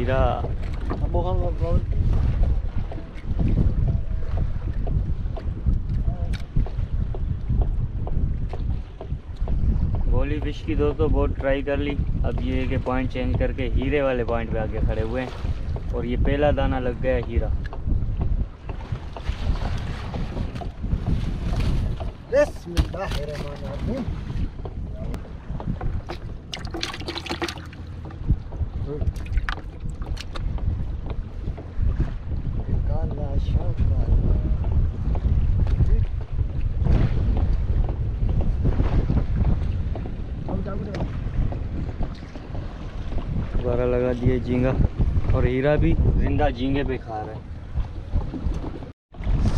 Mira, vamos गोली fish की दोस्तों बहुत ट्राई कर ली। अब ये है कि पॉइंट चेंज करके हीरे वाले पॉइंट पे आके खड़े हुए हैं और ये पहला दाना लग गया हीरा। दोबारा लगा दिए झींगा और हीरा भी जिंदा झींगे पे खा रहा है।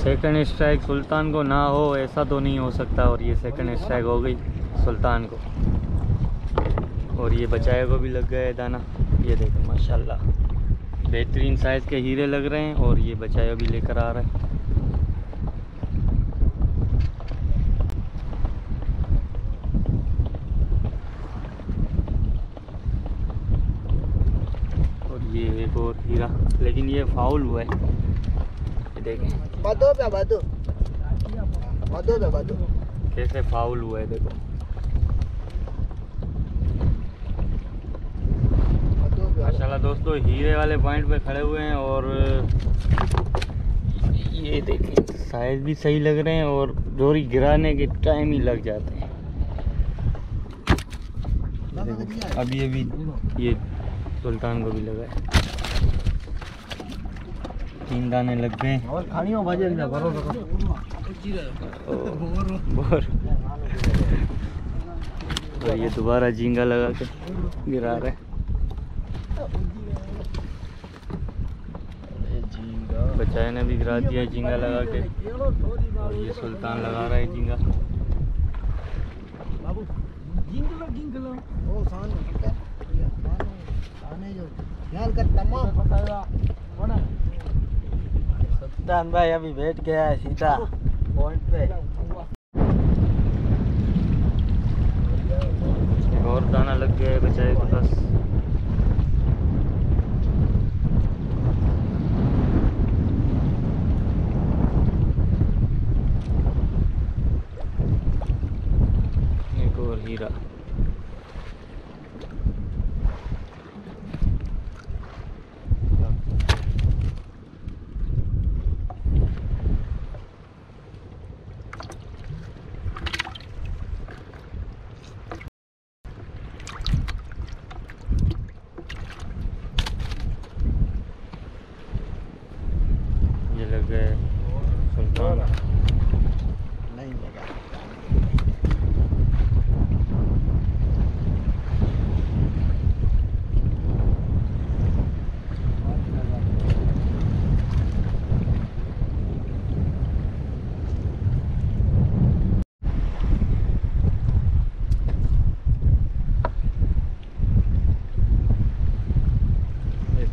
सेकंड स्ट्राइक सुल्तान को ना हो ऐसा तो नहीं हो सकता, और ये सेकंड स्ट्राइक हो गई सुल्तान को और ये बचाए को भी लग गया है दाना। ये देखो माशाल्लाह बेहतरीन साइज़ के हीरे लग रहे हैं और ये बचाया भी लेकर आ रहा है। ये एक और हीरा, लेकिन ये फाउल हुआ है। ये देखें बादो कैसे फाउल हुआ है, देखो माशाल्लाह दोस्तों हीरे वाले पॉइंट पे खड़े हुए हैं और ये देखें साइज भी सही लग रहे हैं और डोरी गिराने के टाइम ही लग जाते हैं। अब ये भी ये सुल्तान को भी लगा है, तीन दाने लग गए। और ये दोबारा झींगा लगा के गिरा रहा है। बचाए ने भी गिरा दिया झींगा लगा के और ये सुल्तान लगा रहा है झींगा। सुल्तान भाई अभी बैठ गया है सीधा पॉइंट पे। और दाना लग गया है बेचारे को बस। एक और हीरा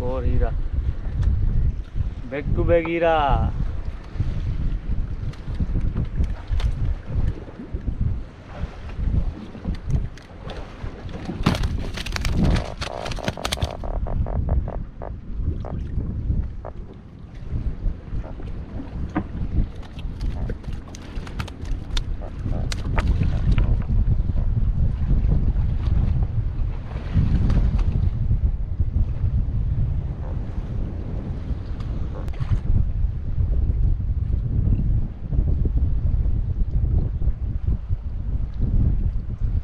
और हीरा, बैक टू बैक हीरा।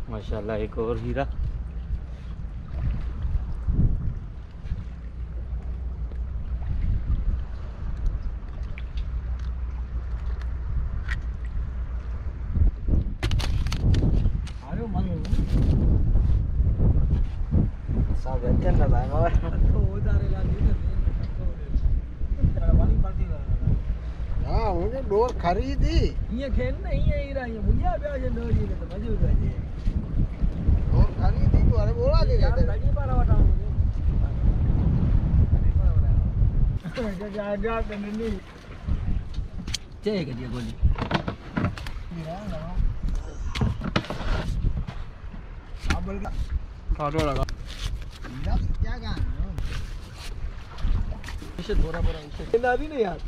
माशाल्लाह एक और हीरा। डोर खरीदी ये खेल नहीं है हीरा, ये भैया ब्याज डोर ये तो मजे हो गए। शिट बोरा बोरा शिट गेंद आ रही ना यार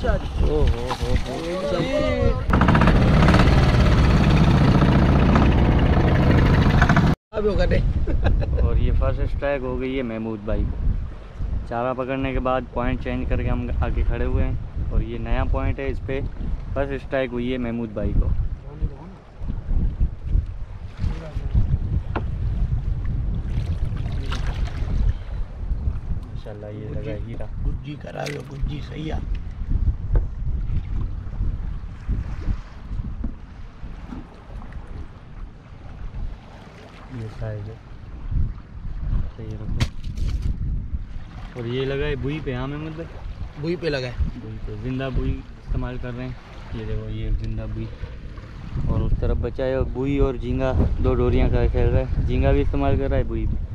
शॉट। ओ हो अब होगा नहीं। और ये फर्स्ट स्ट्राइक हो गई है महमूद भाई को। चारा पकड़ने के बाद पॉइंट चेंज करके हम आके खड़े हुए हैं और ये नया पॉइंट है, इस पे फर्स्ट स्ट्राइक हुई है महमूद भाई को। माशाल्लाह ये लगा हीरा। गुज्जी करा लो, गुज्जी सही है। ये साइज है सही रखो। और ये लगा है बुई पे। हाँ महमूद भाई बुई पे लगा है, बुई पे जिंदा बुई इस्तेमाल कर रहे हैं। ये देखो ये जिंदा बुई। और उस तरफ बचा है बुई और झींगा, दो डोरियाँ का खेल रहा है। झींगा भी इस्तेमाल कर रहा है बुई पे।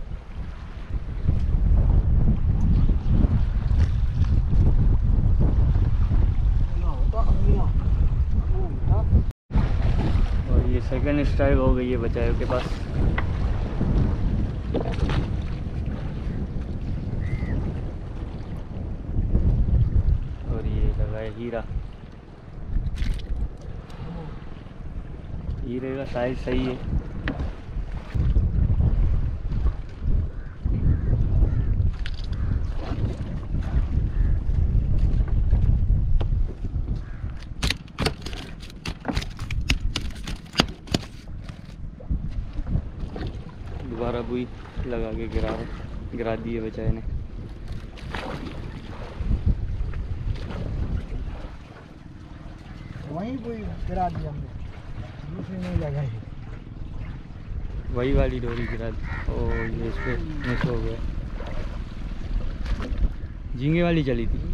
सेकेंड स्ट्राइक हो गई है बचायों के पास। और ये लगा है हीरा। हीरे का साइज सही है। दोबारा बुई लगा के गिरा दिए बेचारे ने। वही बुई गिरा दी हमने, दूसरी नहीं लगाई, वही वाली डोरी गिरा दी। और ये इसको मिस हो गया, झींगे वाली चली थी।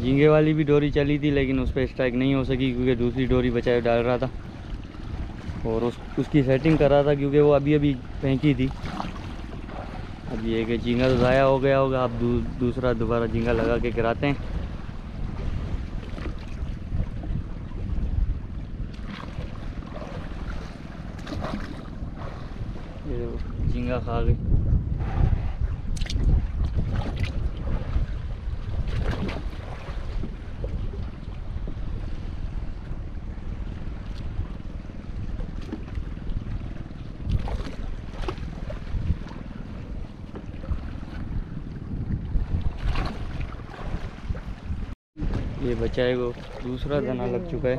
झींगे वाली भी डोरी चली थी लेकिन उस पर स्ट्राइक नहीं हो सकी क्योंकि दूसरी डोरी बचाए डाल रहा था और उसकी सेटिंग कर रहा था क्योंकि वो अभी अभी फेंकी थी। अब ये कि झींगा तो ज़ाया हो गया होगा। अब दूसरा दोबारा झींगा लगा के गिराते हैं। ये देखो झींगा खा गई। ये बचाए को दूसरा दाना लग चुका है।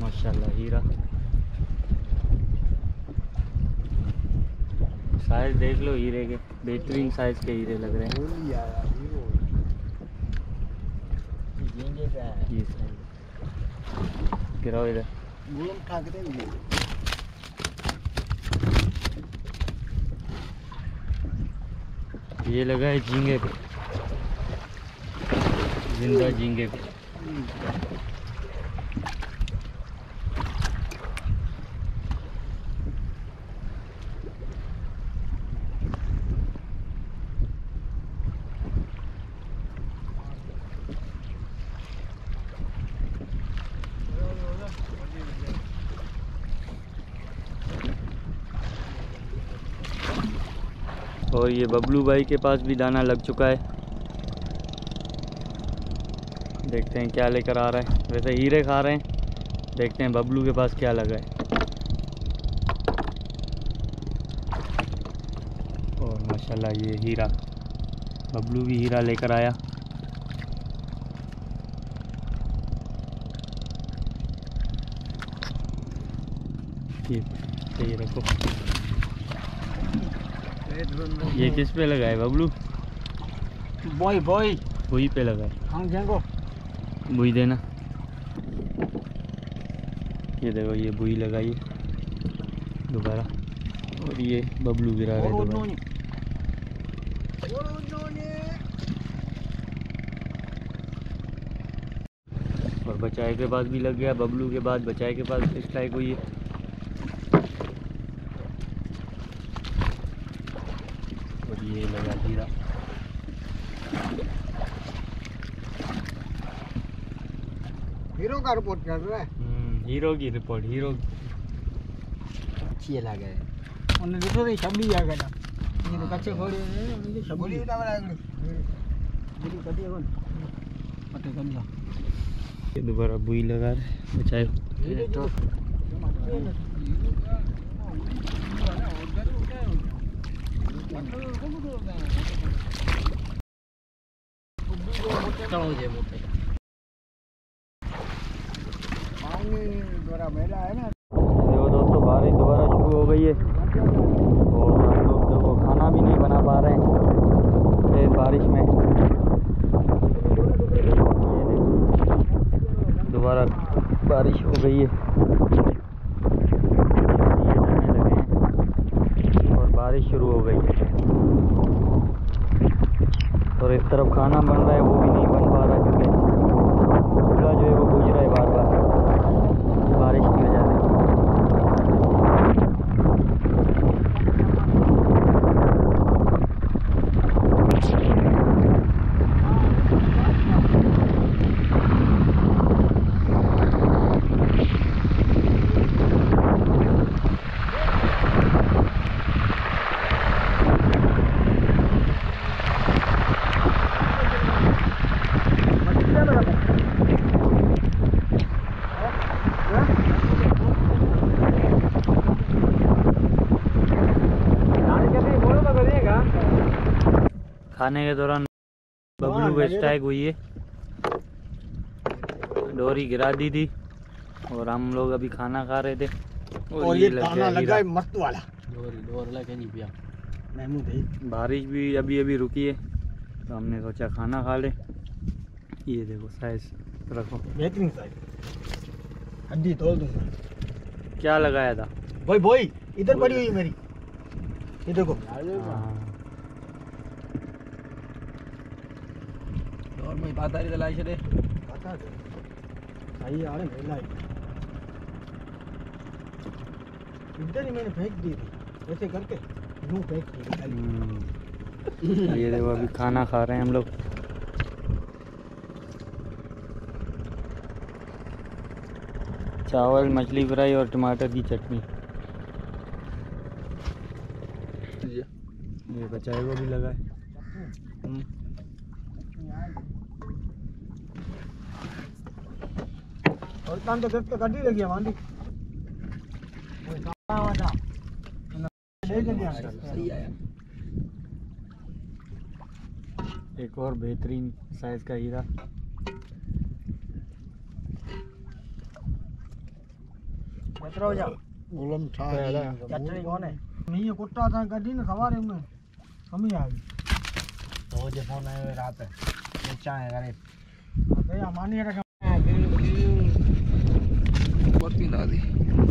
माशाल्लाह हीरा साइज देख लो हीरे के, बेहतरीन साइज के हीरे लग रहे हैं। ये गिराओ इधर। ये लगा है झींगे पे, जिंदा झींगे पे। और ये बबलू भाई के पास भी दाना लग चुका है। देखते हैं क्या लेकर आ रहा है। वैसे हीरे खा रहे हैं, देखते हैं बबलू के पास क्या लगा है। और माशाल्लाह ये हीरा, बबलू भी हीरा लेकर आया। ये रखो। ये किस पे लगा है बबलू? बॉय बॉय बुई पे लगा है। हाँ जाएंगो बुई देना। ये देखो ये बुई लगाई दोबारा। और ये बबलू गिरा रहे दोबारा। और बचाए के पास भी लग गया। बबलू के बाद बचाए के पास स्ट्राइक हुई है। हीरो का रिपोर्ट कर रहा है, हीरो की रिपोर्ट, हीरो अच्छी लगा है उन देखो ये सब भी आ गया ये तो कच्चे घोड़े ये सब भी उठा रहा है ये कदी कौन पता कम ला ये दोबारा बुई लगा रहे बचाए तो चलो ये मोटे मेला है ना। देखो दोस्तों बारिश दोबारा शुरू हो गई है और हम लोग देखो खाना भी नहीं बना पा रहे हैं इस बारिश में। ये दोबारा बारिश हो गई है और बारिश शुरू हो गई है और इस तरफ खाना बन रहा है वो भी नहीं बन पा रहा क्योंकि चूल्हा जो है वो बुझ रहा है बार बार बारिश की वजह से। खाने के दौरान बबलू को स्ट्राइक हुई है, डोरी गिरा दी थी और हम लोग अभी खाना खा रहे थे और ये खाना लगा है मस्त वाला डोरी नहीं। बारिश भी अभी अभी रुकी है तो हमने सोचा खाना खा ले। ये देखो साइज रखो बेहतरीन साइज हड्डी तोड़ दूंगा। क्या लगाया था भाई भाई इधर पड़ी हुई मेरी ये देखो। और मैं बात आ रही लाई चले पता सही आ रहे मेला इधर ही मैंने फेंक दी थी ऐसे करके यूँ फेंक दी। ये देखो अभी खाना खा रहे हैं हम लोग। चावल मछली फ्राई और टमाटर की चटनी। ये बचाए को भी लगा है। और काम तो करके गाड़ी लगी है वाली वो कहां वाला ले के दिया सही आया। एक और बेहतरीन साइज का हीरा। बतरा हो जा गोलम था यार चटनी कौन है नहीं ये कुत्ता था गाड़ी ने सवार में कमी आ गई। तो जो फोन आया रात है बेचा है अरे भैया मानिए ना।